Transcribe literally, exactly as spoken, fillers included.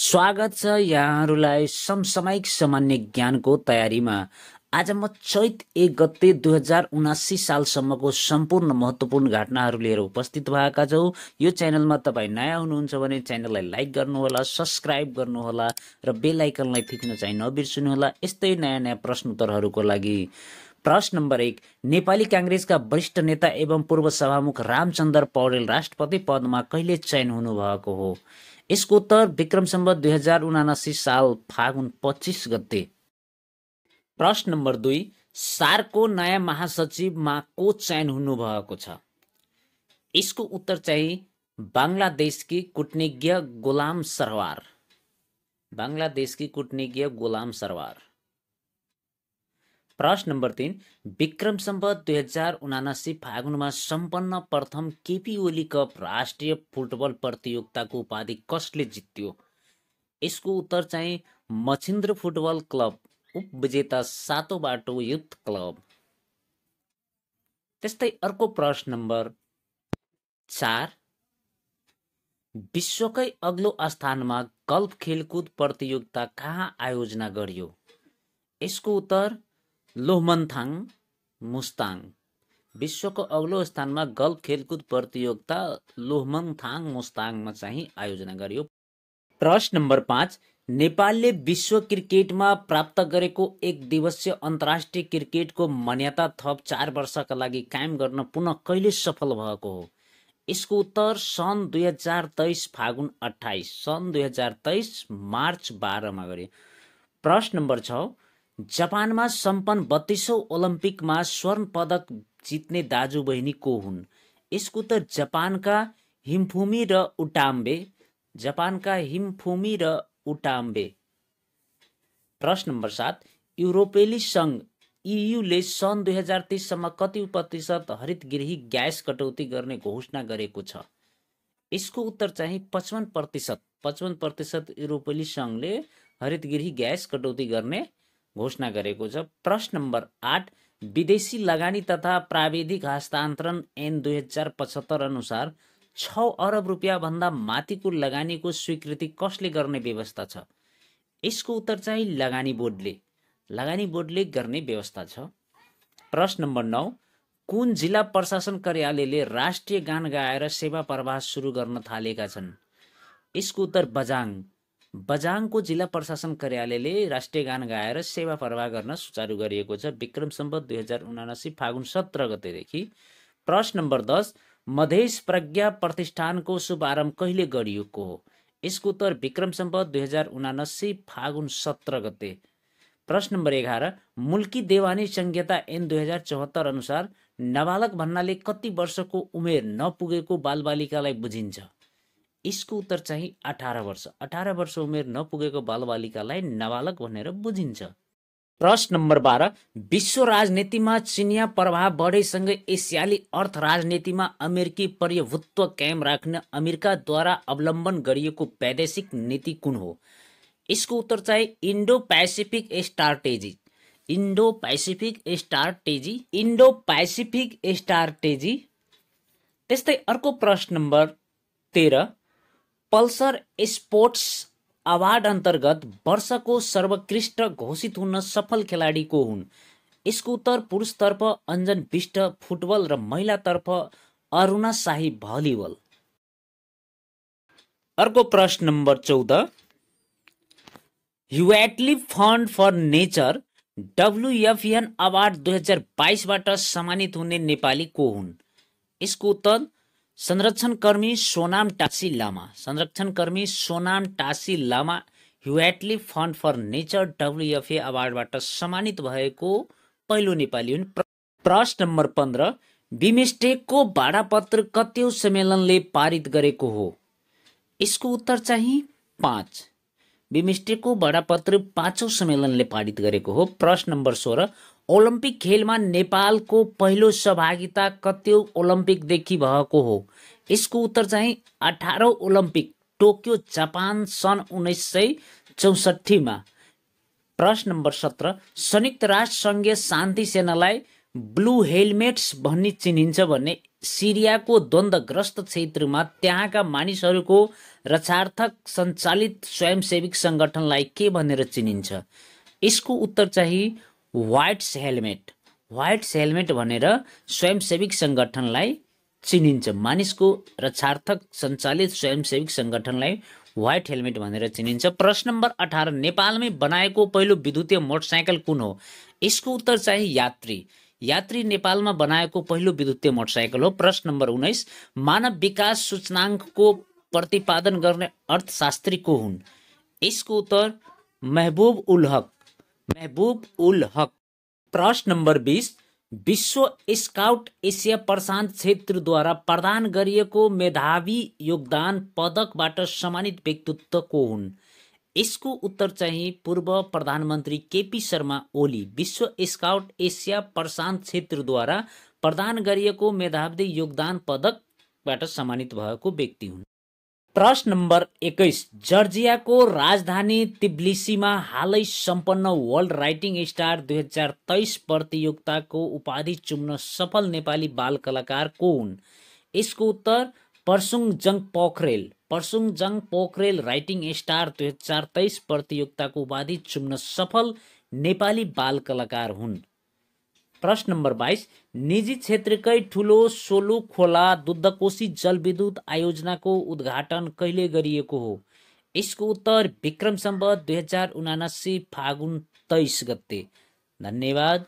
स्वागत छ यहाँहरूलाई समसामयिक सामान्य ज्ञानको तयारीमा। आज म चैत एक गते दुई हजार उनासी सालसम्मको सम्पूर्ण महत्त्वपूर्ण घटनाहरू लिएर उपस्थित भएका छौँ। यो च्यानलमा तपाईँ नयाँ हुनुहुन्छ भने च्यानललाई लाइक गर्नुहोला, सब्सक्राइब गर्नुहोला र बेल आइकनलाई थिच्न चाहिँ नबिर्सनुहोला यस्तै नयाँ नयाँ प्रश्नोत्तरहरूको लागि। प्रश्न नंबर एक, नेपाली कांग्रेसका वरिष्ठ नेता एवं पूर्व सभामुख रामचंद्र पौडेल राष्ट्रपति पदमा कहिले चयन हुनुभएको हो? यसको उत्तर विक्रम सम्वत दुई हजार उनासी साल फागुन पच्चीस गते। प्रश्न नंबर दुई, सार्कको नयाँ महासचिवमा को चयन हुनुभएको छ? यसको उत्तर चाहिँ बांग्लादेशकी कूटनीतिज्ञ गुलाम सरवार, बांग्लादेशकी कूटनीतिज्ञ गुलाम सरवार। प्रश्न नंबर तीन, विक्रम सम्वत दुई हजार उनासी फागुनमा सम्पन्न प्रथम केपी ओली कप राष्ट्रिय फुटबल प्रतियोगिताको उपाधि कसले जित्यो? यसको उत्तर चाहिँ मछिंद्र फुटबल क्लब उपविजेता सातो बाटो युथ क्लब। त्यस्तै अर्को प्रश्न नंबर चार, विश्वकै अग्लो स्थानमा गल्फ खेलकुद प्रतियोगिता कहाँ आयोजना गरियो? यसको उत्तर लोहमन्थाङ मुस्ताङ। विश्वको अग्लो स्थानमा गल्फ खेलकुद प्रतियोगिता लोहमन्थाङ मुस्ताङमा चाहिँ आयोजना गरियो। प्रश्न नम्बर पाँच, नेपालले विश्व क्रिकेटमा प्राप्त गरेको एक दिवसीय अन्तर्राष्ट्रिय क्रिकेटको मान्यता थप चार वर्षका लागि कायम गर्न पुनः कहिले सफल भएको हो? यसको उत्तर सन् दुई हजार तेइस फागुन अठाइस, सन् दुई हजार तेइस मार्च बाह्रमा गरे। प्रश्न नम्बर छ, जापानमा सम्पन्न बत्तीसौँ ओलम्पिकमा स्वर्ण पदक जित्ने दाजु बहिनी को हुन्? यसको उत्तर जापानका हिमफुमी र उटाम्बे, जापानका हिमफुमी र उटाम्बे। प्रश्न नम्बर सात, यूरोपियी संघ ईयूले सन् दुई हजार तीससम्म कति प्रतिशत हरितगृही ग्यास कटौती गर्ने घोषणा गरेको छ? यसको उत्तर चाहिँ पचपन्न प्रतिशत, पचपन्न प्रतिशत यूरोपियी संघले हरितगृही ग्यास कटौती गर्ने घोषणा गरेको छ। प्रश्न नम्बर आठ, विदेशी लगानी तथा प्राविधिक हस्तान्तरण ऐन दुई हजार पचहत्तर अनुसार छ अरब रुपियाँ भन्दा माथिको लगानीको स्वीकृति कसले गर्ने व्यवस्था छ? यसको उत्तर चाहिँ लगानी बोर्डले, लगानी बोर्डले गर्ने व्यवस्था छ। प्रश्न नम्बर नौ, कुन जिल्ला प्रशासन कार्यालयले राष्ट्रिय गान गाएर सेवा प्रवाह सुरु गर्न थालेका छन्? यसको उत्तर बजाङ, बजाङको जिल्ला प्रशासन कार्यालयले राष्ट्रिय गान गाएर सेवा प्रवाह गर्न सुचारू गरिएको छ। विक्रम सम्वत दुई हजार उनासी फागुन सत्र गतेदेखि। प्रश्न नम्बर दस, मधेश प्रज्ञा प्रतिष्ठानको शुभारम्भ कहिले गरिएको हो? यसको उत्तर विक्रम सम्वत दुई हजार उनासी फागुन सत्र गते। प्रश्न नम्बर एघार, मुल्की देवानी संहिता ऐन दुई हजार चौहत्तर अनुसार नाबालक भन्नाले कति वर्षको उमेर नपुगेको बालबालिकालाई बुझिन्छ? यसको उत्तर चाहिँ अठार वर्ष, अठार वर्ष उमेर नपुगेको बालबालिकालाई नाबालक भनेर बुझिन्छ। प्रश्न नम्बर बाह्र, विश्व राजनीतिमा चिनिया प्रभाव बढेसँगै एसियाली अर्थ राजनीतिमा अमेरिकी पर्यभुत्व कायम राख्न अमेरिकाद्वारा अवलम्बन गरिएको वैदेशिक नीति कुन हो? यसको उत्तर चाहिँ Indo Pacific strategy, Indo Pacific strategy, Indo Pacific strategy. त्यस्तै अर्को प्रश्न नम्बर तेह्र, पल्सर स्पोर्ट्स अवार्ड अन्तर्गत वर्षको सर्वोत्कृष्ट घोषित हुन सफल खेलाडी को हुन्? यसको उत्तर पुरुषतर्फ अंजन विष्ट फुटबल र महिलातर्फ अरुणा शाही भलिबल। अर्को प्रश्न नम्बर चौध, Whitley fund for Nature WFN award दुई हजार बाईसबाट सम्मानित हुने नेपाली को हुन्? यसको उत्तर संरक्षण कर्मी सोनाम टाशी लामा, संरक्षण कर्मी Sonam Tashi Lama Whitley fund for Nature WFA अवार्डबाट सम्मानित भएको पहिलो नेपाली हुन्। प्रश्न नम्बर पन्ध्र, बीमिस्टेकको भाडापत्र कतिऔं सम्मेलनले पारित गरेको हो? यसको उत्तर चाहिँ पाँच, बीमिस्टेकको भाडापत्र पाँचौं सम्मेलनले पारित गरेको हो। प्रश्न नम्बर सोह्र, ओलम्पिक खेलमा नेपालको पहिलो सहभागिता कतिऔं ओलम्पिकदेखि भएको हो? यसको उत्तर चाहिँ अठारौं ओलम्पिक टोकियो जापान सन् उन्नाइस सय चौसठीमा। प्रश्न नम्बर सत्र, संयुक्त राष्ट्र संघीय शान्ति सेनालाई ब्लू हेलमेट्स भन्ने चिनिन्छ भन्ने सीरियाको द्वन्द्वग्रस्त क्षेत्रमा त्यहाँका मानिसहरूको रक्षार्थक सञ्चालित स्वयंसेविक संगठनलाई के भनेर चिनिन्छ? यसको उत्तर चाहिँ वाइट हेलमेट वाइट हेलमेट भनेर स्वयंसेविक संगठनलाई चिनिन्छ। मानिसको रक्षार्थक सञ्चालित स्वयंसेविक संगठनलाई व्हाइट हेलमेट भनेर चिनिन्छ। प्रश्न नंबर अठारह, नेपालमै बनाएको पहिलो विद्युतीय मोटरसाइकल कुन हो? इसको उत्तर चाहिँ यात्री। यात्री नेपालमा बनाएको पहिलो विद्युतीय मोटरसाइकल हो। प्रश्न नंबर उन्नाइस, मानव विकास सूचनाङ्कको प्रतिपादन गर्ने अर्थशास्त्री को हुन्? इसको उत्तर महबूब उल हक महबूब उल हक प्रश्न नंबर बीस, विश्व स्काउट एशिया प्रशांत क्षेत्र द्वारा प्रदान गरिएको मेधावी योगदान पदकबाट सम्मानित व्यक्तित्व को हुन्? इसको उत्तर चाहिँ पूर्व प्रधानमन्त्री केपी शर्मा ओली। विश्व स्काउट एशिया प्रशांत क्षेत्र द्वारा प्रदान गरिएको मेधावी योगदान पदकबाट सम्मानित भएको व्यक्ति हुन्। प्रश्न नंबर इक्कीस, जर्जिया को राजधानी तिब्लिशी में हालै संपन्न वर्ल्ड राइटिंग स्टार दुई हजार तेईस प्रतियोगिता को उपाधि चुम्न सफल नेपाली बाल कलाकार को हुन्? इसको उत्तर पर्सुंग जंग पोखरेल पर्सुंग जंग पोखरेल राइटिंग स्टार दुई हजार तेईस प्रतियोगिता को उपाधि चुम्न सफल नेपाली बाल कलाकार हुन्। प्रश्न नंबर बाईस, निजी क्षेत्रकै ठूलो सोलूखोला दुग्धकोशी जलविद्युत आयोजना को उद्घाटन कहिले गरिएको हो? इसको उत्तर विक्रम सम्वत दुई हजार उनासी फागुन तेईस गते। धन्यवाद।